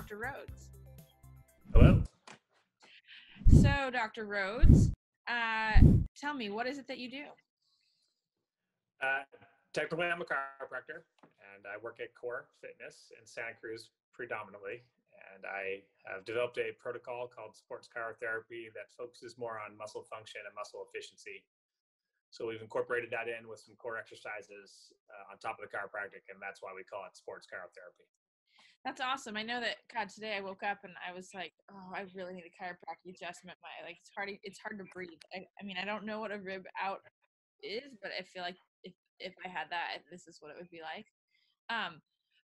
Dr. Rhodes. Hello. So, Dr. Rhodes, tell me, what is it that you do? Technically, I'm a chiropractor, and I work at Core Fitness in Santa Cruz predominantly, and I have developed a protocol called sports chiro therapy that focuses more on muscle function and muscle efficiency. So we've incorporated that in with some core exercises on top of the chiropractic, and that's why we call it sports chiro therapy. That's awesome. I know that, God, today I woke up and I was like, oh, I really need a chiropractic adjustment. It's hard to breathe. I mean, I don't know what a rib out is, but I feel like if I had that, this is what it would be like.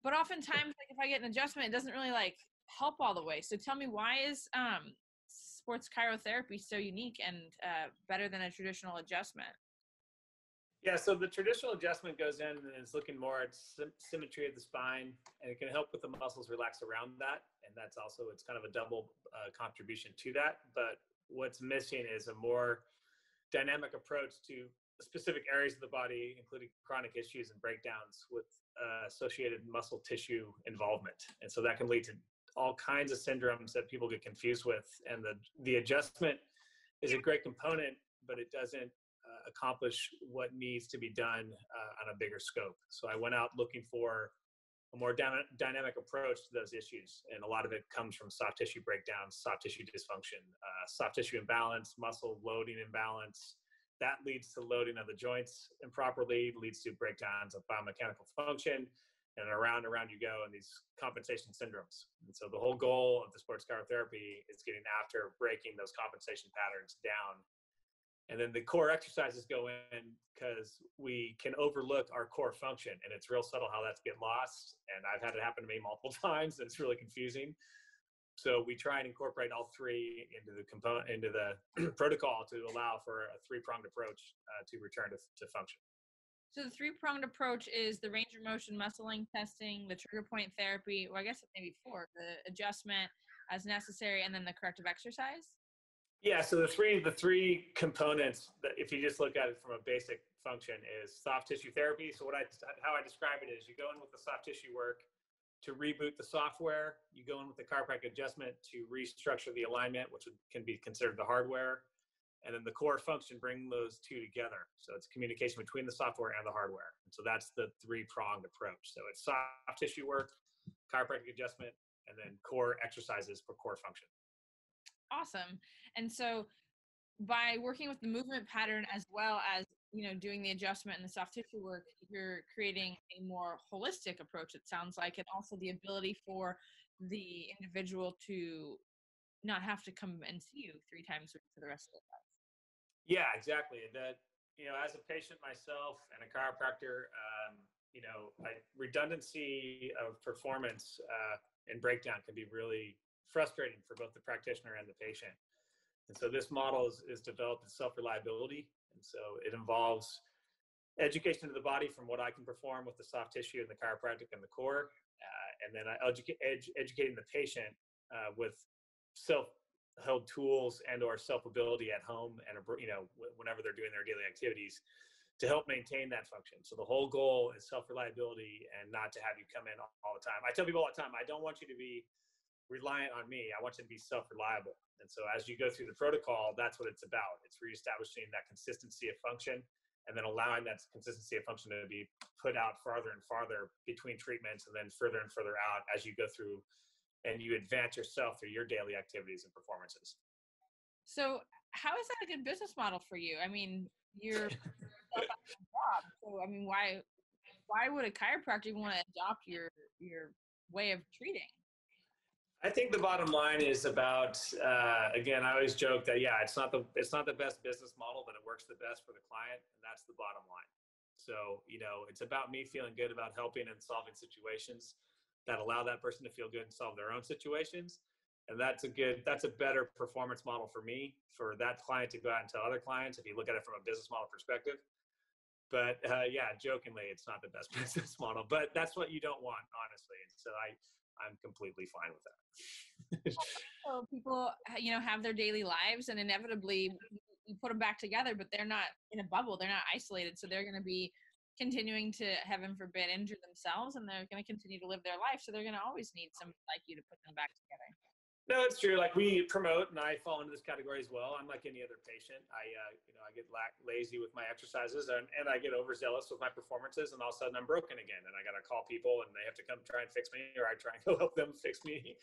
But oftentimes, like, if I get an adjustment, it doesn't really like help all the way. So tell me, why is sports chiro therapy so unique and better than a traditional adjustment? Yeah, so the traditional adjustment goes in and it's looking more at symmetry of the spine, and it can help with the muscles relax around that. And that's also, it's kind of a double contribution to that. But what's missing is a more dynamic approach to specific areas of the body, including chronic issues and breakdowns with associated muscle tissue involvement. And so that can lead to all kinds of syndromes that people get confused with. And the adjustment is a great component, but it doesn't accomplish what needs to be done on a bigger scope. So I went out looking for a more dynamic approach to those issues. And a lot of it comes from soft tissue breakdowns, soft tissue dysfunction, soft tissue imbalance, muscle loading imbalance. That leads to loading of the joints improperly, leads to breakdowns of biomechanical function, and around you go in these compensation syndromes. And so the whole goal of the sports chiro therapy is getting after breaking those compensation patterns down. And then the core exercises go in because we can overlook our core function, and it's real subtle how that's get lost. And I've had it happen to me multiple times. And it's really confusing. So we try and incorporate all three into the component, into the protocol to allow for a three-pronged approach to return to function. So the three-pronged approach is the range of motion muscling testing, the trigger point therapy, well, I guess it may be four, the adjustment as necessary, and then the corrective exercise. Yeah, so the three components that, if you just look at it from a basic function, is soft tissue therapy. So how I describe it is, you go in with the soft tissue work to reboot the software, you go in with the chiropractic adjustment to restructure the alignment, which can be considered the hardware, and then the core function, bring those two together. So it's communication between the software and the hardware. So that's the three-pronged approach. So it's soft tissue work, chiropractic adjustment, and then core exercises for core function. Awesome. And so by working with the movement pattern as well as, you know, doing the adjustment and the soft tissue work, you're creating a more holistic approach, it sounds like, and also the ability for the individual to not have to come and see you 3 times a week for the rest of their life. Yeah, exactly. That, you know, as a patient myself and a chiropractor, you know, redundancy of performance and breakdown can be really frustrating for both the practitioner and the patient. And so this model is developed in self-reliability. And so it involves education of the body from what I can perform with the soft tissue and the chiropractic and the core. And then educating the patient with self-held tools and or self-ability at home and, you know, whenever they're doing their daily activities to help maintain that function. So the whole goal is self-reliability and not to have you come in all the time. I tell people all the time, I don't want you to be reliant on me. I want you to be self-reliable. And so as you go through the protocol, that's what it's about. It's reestablishing that consistency of function and then allowing that consistency of function to be put out farther and farther between treatments and then further and further out as you go through and you advance yourself through your daily activities and performances. So how is that a good business model for you? I mean, you're job, so I mean, why would a chiropractor want to adopt your way of treating? I think the bottom line is about, again, I always joke that, yeah, it's not the best business model, but it works the best for the client. And that's the bottom line. So, you know, it's about me feeling good about helping and solving situations that allow that person to feel good and solve their own situations. And that's a better performance model for me, for that client to go out and tell other clients, if you look at it from a business model perspective. But yeah, jokingly, it's not the best business model, but that's what you don't want, honestly. And so I'm completely fine with that. So people, you know, have their daily lives, and inevitably you put them back together, but they're not in a bubble. They're not isolated. So they're going to be continuing to, heaven forbid, injure themselves, and they're going to continue to live their life. So they're going to always need somebody like you to put them back together. No, it's true. Like, we promote, and I fall into this category as well. I'm like any other patient. I, you know, I get lazy with my exercises, and I get overzealous with my performances, and all of a sudden I'm broken again. And I got to call people, and they have to come try and fix me, or I try and go help them fix me.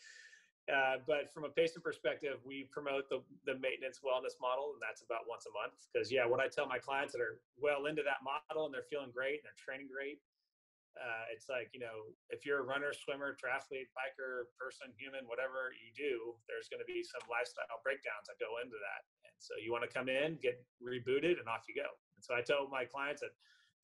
But from a patient perspective, we promote the maintenance wellness model, and that's about once a month. Because yeah, what I tell my clients that are well into that model, and they're feeling great, and they're training great. It's like, you know, if you're a runner, swimmer, triathlete, biker, person, human, whatever you do, there's going to be some lifestyle breakdowns that go into that. And so you want to come in, get rebooted, and off you go. And so I tell my clients that,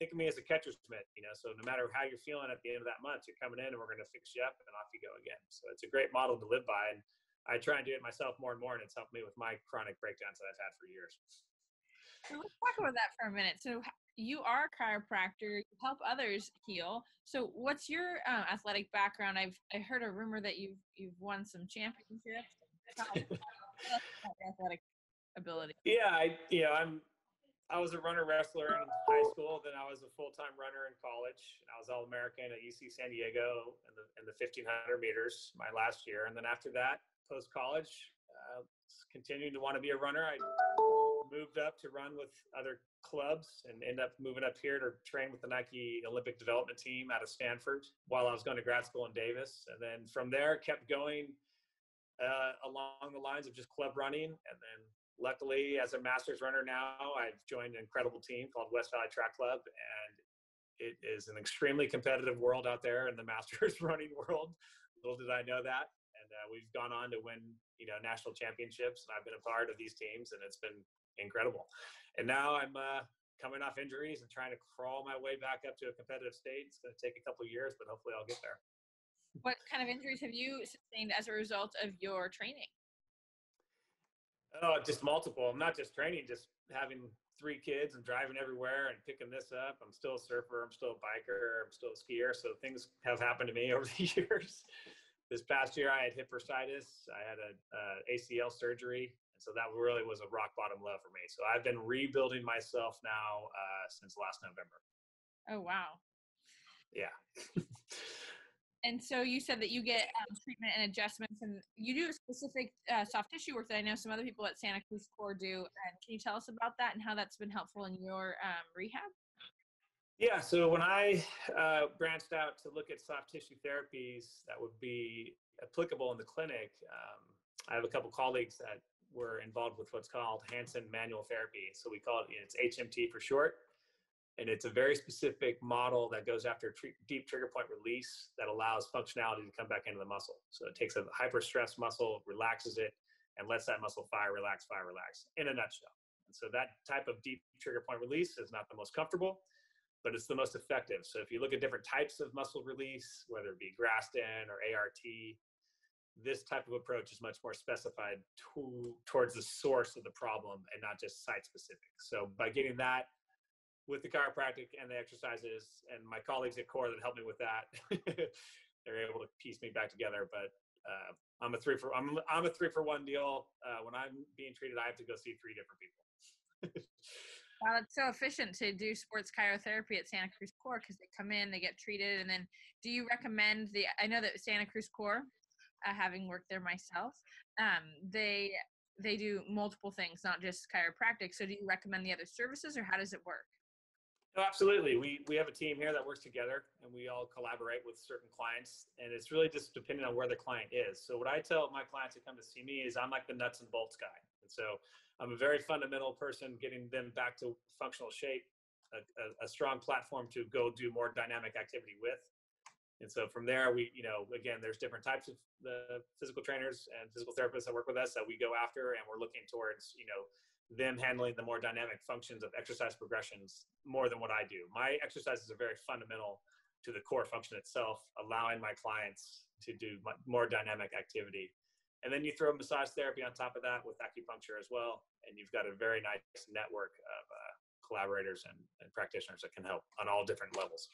think of me as a catcher's mitt, you know, so no matter how you're feeling at the end of that month, you're coming in and we're going to fix you up and off you go again. So it's a great model to live by. And I try and do it myself more and more. And it's helped me with my chronic breakdowns that I've had for years. So let's talk about that for a minute. So you are a chiropractor, you help others heal. So what's your athletic background? I heard a rumor that you've won some championships. Athletic ability. Yeah, I was a runner wrestler in high school. Then I was a full-time runner in college. I was All-American at UC San Diego in the 1500 meters my last year. And then after that, post-college, continuing to want to be a runner. I moved up to run with other clubs and ended up moving up here to train with the Nike Olympic Development team out of Stanford while I was going to grad school in Davis. And then from there, kept going along the lines of just club running. And then luckily, as a master's runner now, I've joined an incredible team called West Valley Track Club. And it is an extremely competitive world out there in the master's running world. Little did I know that. And we've gone on to win, you know, national championships. And I've been a part of these teams, and it's been incredible. And now I'm coming off injuries and trying to crawl my way back up to a competitive state. It's going to take a couple of years, but hopefully I'll get there. What kind of injuries have you sustained as a result of your training? Oh, just multiple. I'm not just training, just having 3 kids and driving everywhere and picking this up. I'm still a surfer. I'm still a biker. I'm still a skier. So things have happened to me over the years. This past year, I had hip bursitis. I had a ACL surgery. And so that really was a rock bottom low for me. So I've been rebuilding myself now since last November. Oh, wow. Yeah. And so you said that you get treatment and adjustments, and you do specific soft tissue work that I know some other people at Santa Cruz Core do. And can you tell us about that and how that's been helpful in your rehab? Yeah, so when I branched out to look at soft tissue therapies that would be applicable in the clinic, I have a couple colleagues that were involved with what's called Hansen manual therapy. So we call it, you know, it's HMT for short. And it's a very specific model that goes after deep trigger point release that allows functionality to come back into the muscle. So it takes a hyper-stressed muscle, relaxes it, and lets that muscle fire, relax, in a nutshell. And so that type of deep trigger point release is not the most comfortable, but it's the most effective. So if you look at different types of muscle release, whether it be Graston or ART, this type of approach is much more specified towards the source of the problem and not just site-specific. So by getting that, with the chiropractic and the exercises and my colleagues at Core that helped me with that, they're able to piece me back together. But I'm a 3-for-1 deal. When I'm being treated, I have to go see 3 different people. Wow, it's so efficient to do sports chiro therapy at Santa Cruz Core, because they come in, they get treated, and then do you recommend the? I know that Santa Cruz Core, having worked there myself, they do multiple things, not just chiropractic. So do you recommend the other services, or how does it work? No, absolutely. We have a team here that works together, and we all collaborate with certain clients, and it's really just depending on where the client is. So what I tell my clients who come to see me is I'm like the nuts and bolts guy. And so I'm a very fundamental person, getting them back to functional shape, a strong platform to go do more dynamic activity with. And so from there, we, you know, again, there's different types of the physical trainers and physical therapists that work with us that we go after, and we're looking towards, you know, them handling the more dynamic functions of exercise progressions more than what I do. My exercises are very fundamental to the core function itself, allowing my clients to do more dynamic activity. And then you throw massage therapy on top of that with acupuncture as well. And you've got a very nice network of collaborators and practitioners that can help on all different levels.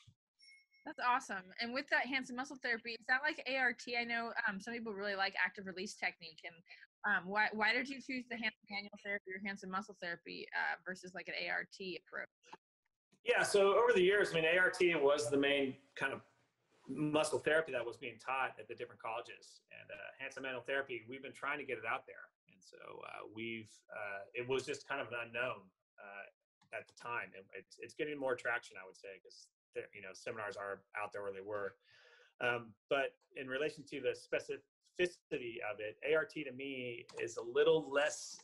That's awesome. And with that Hansen muscle therapy, is that like ART? I know some people really like active release technique. And why did you choose the Hansen manual therapy or Hansen muscle therapy versus like an ART approach? Yeah, so over the years, I mean, ART was the main kind of muscle therapy that was being taught at the different colleges. And Hansen manual therapy, we've been trying to get it out there. And so it was just kind of an unknown at the time. It's getting more traction, I would say, because you know, seminars are out there where they were. But in relation to the specificity of it, ART to me is a little less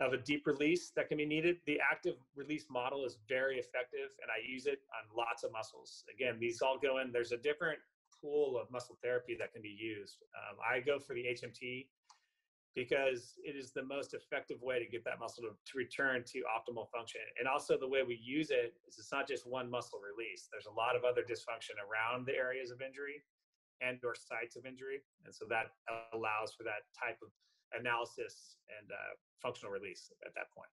of a deep release that can be needed. The active release model is very effective, and I use it on lots of muscles. Again, these all go in. There's a different pool of muscle therapy that can be used. I go for the HMT because it is the most effective way to get that muscle to return to optimal function. And also the way we use it is it's not just one muscle release. There's a lot of other dysfunction around the areas of injury and or sites of injury. And so that allows for that type of analysis and functional release at that point.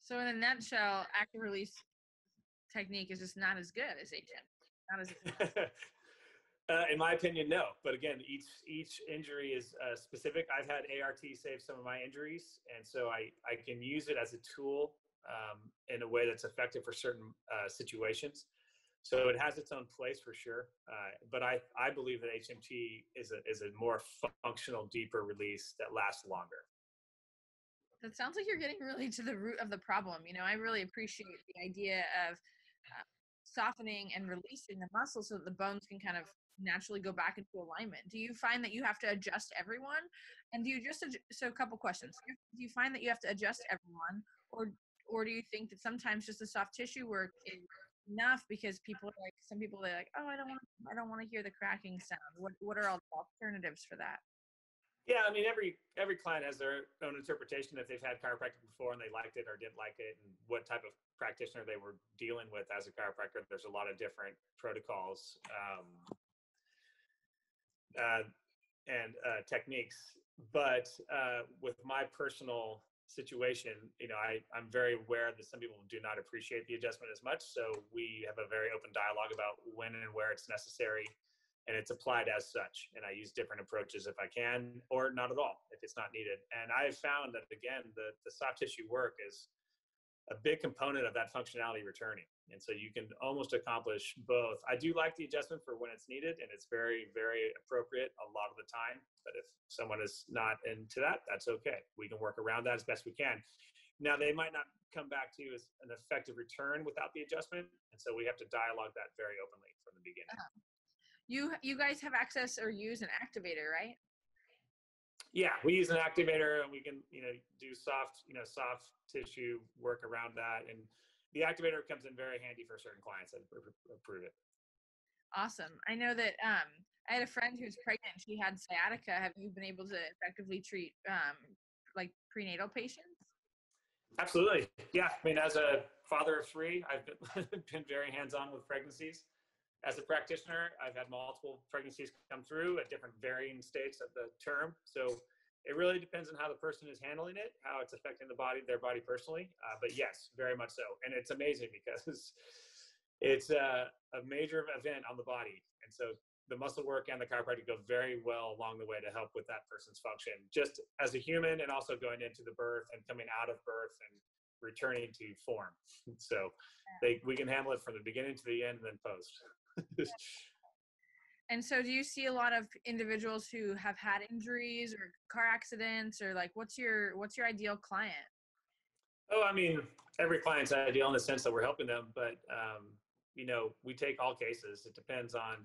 So in a nutshell, active release technique is just not as good as HMT. Not as effective. In my opinion, no. But again, each injury is specific. I've had ART save some of my injuries, and so I can use it as a tool in a way that's effective for certain situations. So it has its own place for sure. But I believe that HMT is a more functional, deeper release that lasts longer. That sounds like you're getting really to the root of the problem. You know, I really appreciate the idea of softening and releasing the muscle so that the bones can kind of naturally go back into alignment. Do you find that you have to adjust everyone? And do you just, so a couple questions. Do you find that you have to adjust everyone, or do you think that sometimes just the soft tissue work is enough because people are like, some people they're like, oh, I don't want to hear the cracking sound. What are all the alternatives for that? Yeah, I mean, every client has their own interpretation if they've had chiropractic before and they liked it or didn't like it, and what type of practitioner they were dealing with as a chiropractor. There's a lot of different protocols and techniques. But with my personal situation, you know, I'm very aware that some people do not appreciate the adjustment as much. So we have a very open dialogue about when and where it's necessary, and it's applied as such. And I use different approaches if I can, or not at all if it's not needed. And I've found that, again, the soft tissue work is a big component of that functionality returning. And so you can almost accomplish both. I do like the adjustment for when it's needed, and it's very, very appropriate a lot of the time. But if someone is not into that, that's okay. We can work around that as best we can. Now, they might not come back to you as an effective return without the adjustment. And so we have to dialogue that very openly from the beginning. Uh-huh. You guys have access or use an activator, right? Yeah, we use an activator, and we can, you know, do soft tissue work around that. And the activator comes in very handy for certain clients that approve it. Awesome. I know that I had a friend who's pregnant. She had sciatica. Have you been able to effectively treat like prenatal patients? Absolutely. Yeah. I mean, as a father of three, I've been, been very hands-on with pregnancies. As a practitioner, I've had multiple pregnancies come through at different varying states of the term. So it really depends on how the person is handling it, how it's affecting the body, their body personally. But yes, very much so. And it's amazing because it's a major event on the body. And so the muscle work and the chiropractic go very well along the way to help with that person's function, just as a human, and also going into the birth and coming out of birth and returning to form. So we can handle it from the beginning to the end and then post. And so do you see a lot of individuals who have had injuries or car accidents, or like what's your ideal client? Oh, I mean, every client's ideal in the sense that we're helping them, but you know, we take all cases. It depends on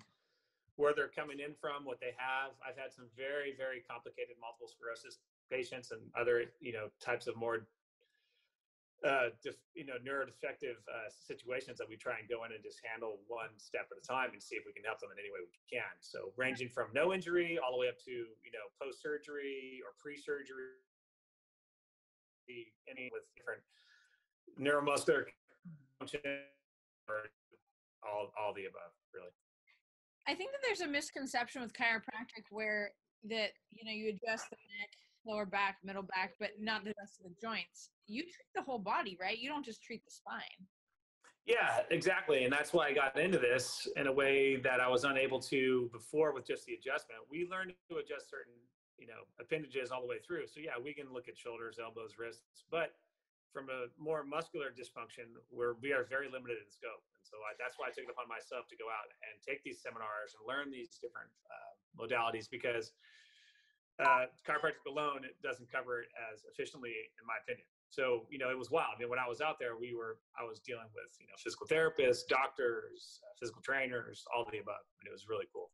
where they're coming in from, what they have. I've had some very, very complicated multiple sclerosis patients and other, types of more, neurodefective situations that we try and go in and just handle one step at a time and see if we can help them in any way we can. So ranging from no injury all the way up to, post-surgery or pre-surgery, any with different neuromuscular function or all the above, really. I think that there's a misconception with chiropractic where that, you adjust the neck, lower back, middle back, but not the rest of the joints. You treat the whole body, right? You don't just treat the spine. Yeah, exactly. And that's why I got into this in a way that I was unable to before with just the adjustment. We learned to adjust certain, appendages all the way through. So yeah, we can look at shoulders, elbows, wrists, but from a more muscular dysfunction where we are very limited in scope. And so that's why I took it upon myself to go out and take these seminars and learn these different modalities, because chiropractic alone, it doesn't cover it as efficiently, in my opinion. So, it was wild. I mean, when I was out there, I was dealing with, physical therapists, doctors, physical trainers, all of the above. And it was really cool.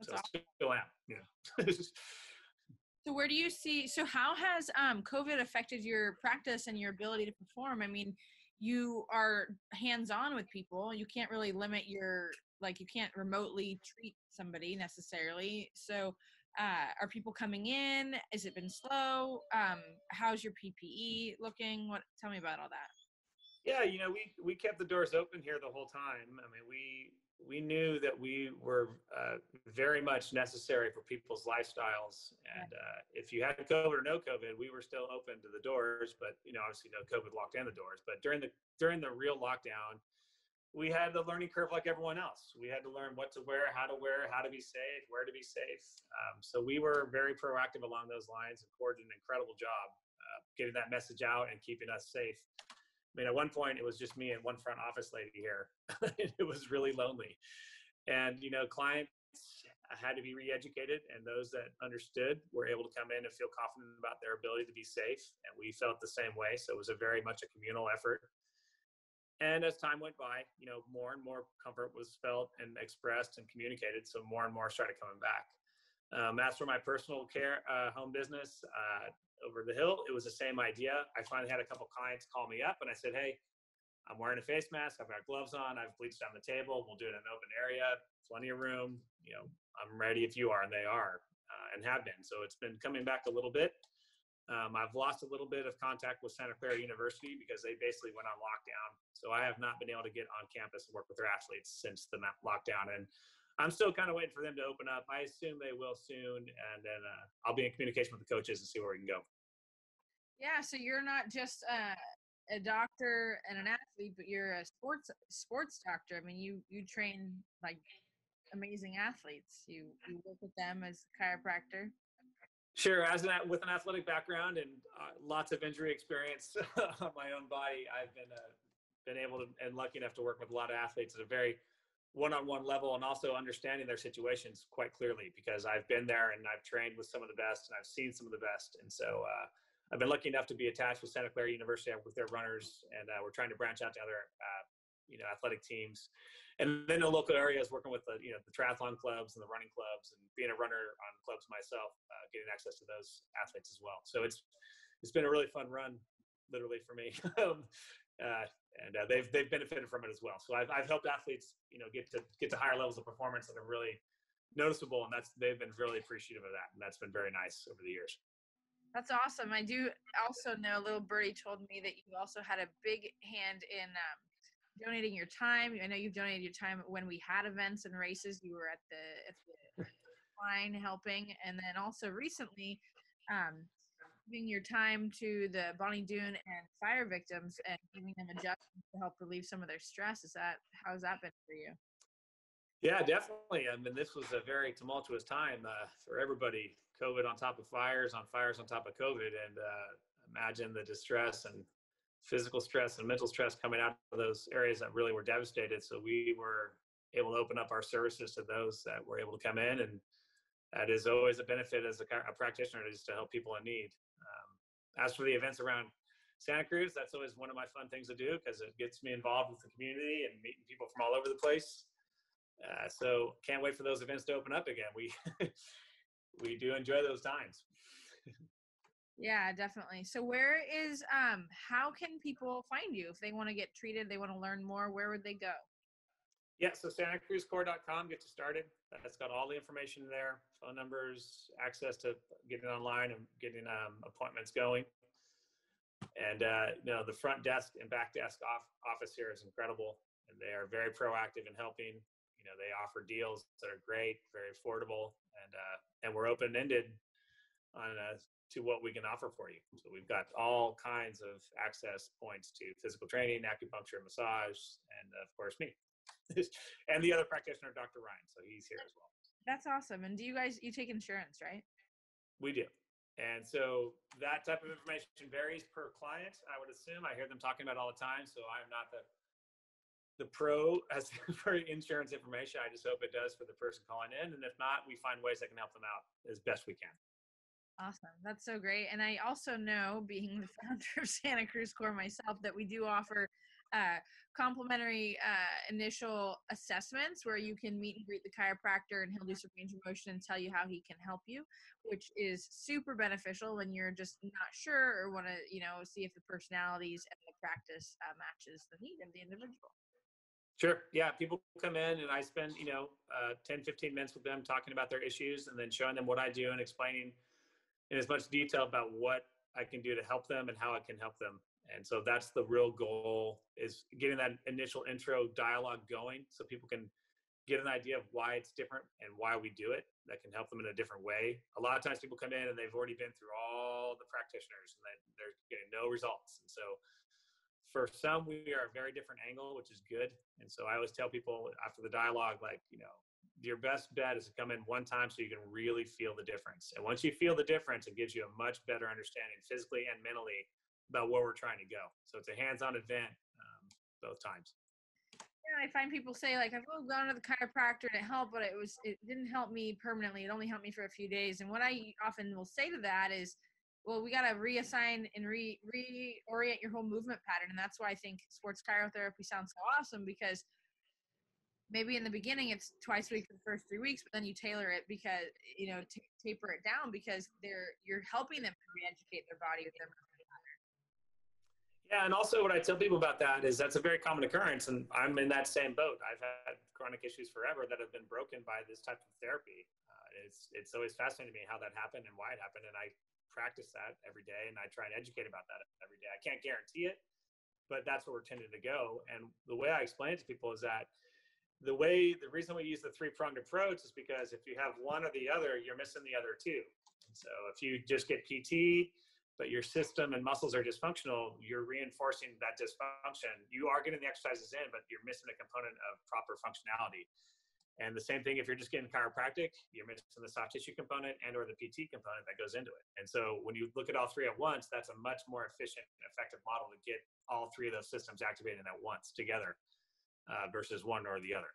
That's so awesome. Still am, So where do you see, so how has COVID affected your practice and your ability to perform? I mean, you are hands-on with people. You can't really limit your, you can't remotely treat somebody necessarily. So are people coming in? Has it been slow? How's your PPE looking? Tell me about all that. Yeah, we kept the doors open here the whole time. I mean, we knew that we were very much necessary for people's lifestyles. And if you had COVID or no COVID, we were still open to the doors, but obviously no COVID locked down the doors. But during the real lockdown, we had the learning curve like everyone else. We had to learn what to wear, how to be safe, where to be safe. So we were very proactive along those lines, and Core did an incredible job getting that message out and keeping us safe. I mean, at one point, it was just me and one front office lady here. It was really lonely. And, clients had to be re-educated, and those that understood were able to come in and feel confident about their ability to be safe. And we felt the same way. So it was very much a communal effort. And as time went by, more and more comfort was felt and expressed and communicated. So more and more started coming back. As for my personal care home business, over the hill, it was the same idea. I finally had a couple clients call me up, and I said, hey, I'm wearing a face mask, I've got gloves on, I've bleached on the table, we'll do it in an open area, plenty of room, I'm ready if you are. And they are, and have been. So it's been coming back a little bit. I've lost a little bit of contact with Santa Clara University because they basically went on lockdown. So I have not been able to get on campus and work with their athletes since the lockdown. And I'm still kind of waiting for them to open up. I assume they will soon. And then I'll be in communication with the coaches and see where we can go. Yeah, so you're not just a doctor and an athlete, but you're a sports doctor. I mean, you train amazing athletes. You work with them as a chiropractor. Sure, with an athletic background and lots of injury experience on my own body, I've been able to and lucky enough to work with a lot of athletes at a very one-on-one level, and also understanding their situations quite clearly, because I've been there and I've trained with some of the best and I've seen some of the best. And so I've been lucky enough to be attached with Santa Clara University with their runners, and we're trying to branch out to other, athletic teams. And then the local areas, working with the, the triathlon clubs and the running clubs, and being a runner on clubs myself, getting access to those athletes as well. So it's been a really fun run, literally, for me. And they've benefited from it as well. So I've helped athletes, get to higher levels of performance that are really noticeable, and they've been really appreciative of that, and that's been very nice over the years. That's awesome. I do also know, little birdie told me that you also had a big hand in donating your time. I know you've donated your time when we had events and races. You were at the line helping, and then also recently, giving your time to the Bonny Doon and fire victims and giving them adjustments to help relieve some of their stress. How has that been for you? Yeah, definitely. I mean, this was a very tumultuous time for everybody. COVID on top of fires on top of COVID. And imagine the distress and physical stress and mental stress coming out of those areas that really were devastated. So we were able to open up our services to those that were able to come in. And that is always a benefit as a practitioner, is to help people in need. As for the events around Santa Cruz, that's always one of my fun things to do, because it gets me involved with the community and meeting people from all over the place. So can't wait for those events to open up again. We do enjoy those times. Yeah, definitely. So where is, how can people find you if they want to get treated, they want to learn more, where would they go? Yeah, so SantaCruzCore.com, get you started. That's got all the information there, phone numbers, access to getting online and getting appointments going. And, you know, the front desk and back desk office here is incredible. And they are very proactive in helping. You know, they offer deals that are great, very affordable, and we're open-ended on to what we can offer for you. So we've got all kinds of access points to physical training, acupuncture, massage, and of course me. And the other practitioner, Dr. Ryan, so he's here as well. That's awesome. And do you guys, you take insurance, right? We do. And so that type of information varies per client, I would assume. I hear them talking about it all the time, so I'm not the pro as for insurance information. I just hope it does for the person calling in. And if not, we find ways that can help them out as best we can. Awesome. That's so great. And I also know, being the founder of Santa Cruz Core myself, that we do offer complimentary initial assessments where you can meet and greet the chiropractor and he'll do some range of motion and tell you how he can help you, which is super beneficial when you're just not sure or want to, you know, see if the personalities and the practice matches the need of the individual. Sure. Yeah. People come in and I spend, you know, 10, 15 minutes with them talking about their issues and then showing them what I do and explaining in as much detail about what I can do to help them and how I can help them. And so that's the real goal, is getting that initial intro dialogue going so people can get an idea of why it's different and why we do it. That can help them in a different way. A lot of times people come in and they've already been through all the practitioners and they're getting no results. And so for some, we are a very different angle, which is good. And so I always tell people after the dialogue, like, you know, your best bet is to come in one time so you can really feel the difference. And once you feel the difference, it gives you a much better understanding physically and mentally about where we're trying to go. So it's a hands-on event both times. Yeah, I find people say, like, I've gone to the chiropractor and it helped, but it didn't help me permanently. It only helped me for a few days. And what I often will say to that is, well, we got to reassign and reorient your whole movement pattern. And that's why I think sports chiro therapy sounds so awesome, because maybe in the beginning it's twice a week for the first 3 weeks, but then you tailor it because, you know, taper it down because you're helping them re-educate their body with their movement. Yeah, and also what I tell people about that is that's a very common occurrence, and I'm in that same boat. I've had chronic issues forever that have been broken by this type of therapy. It's always fascinating to me how that happened and why it happened, and I practice that every day, and I try and educate about that every day. I can't guarantee it, but that's where we're tending to go. And the way I explain it to people is that the reason we use the three-pronged approach is because if you have one or the other, you're missing the other two. So if you just get PT, but your system and muscles are dysfunctional, you're reinforcing that dysfunction. You are getting the exercises in, but you're missing a component of proper functionality. And the same thing, if you're just getting chiropractic, you're missing the soft tissue component and or the PT component that goes into it. And so when you look at all three at once, that's a much more efficient and effective model to get all three of those systems activated at once together versus one or the other.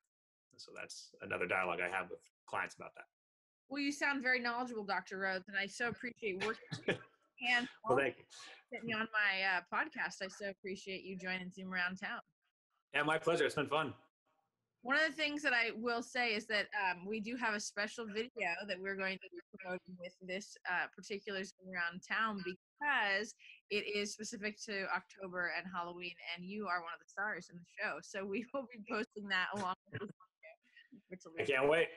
So that's another dialogue I have with clients about that. Well, you sound very knowledgeable, Dr. Rhodes, and I so appreciate working with you. And well, thank you. Sitting on my podcast, I so appreciate you joining Zoom Around Town. Yeah, my pleasure. It's been fun. One of the things that I will say is that we do have a special video that we're going to be promoting with this particular Zoom Around Town, because it is specific to October and Halloween, and you are one of the stars in the show. So we will be posting that along with this video. I can't wait.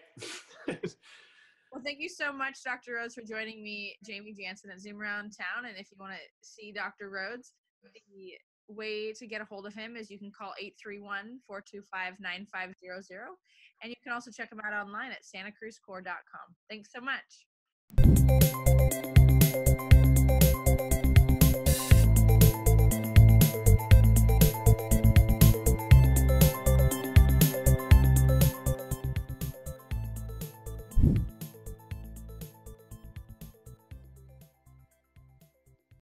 Well, thank you so much, Dr. Rhodes, for joining me, Jamie Jansen, at Zoom Around Town. And if you want to see Dr. Rhodes, the way to get a hold of him is you can call 831-425-9500. And you can also check him out online at SantaCruzCore.com. Thanks so much.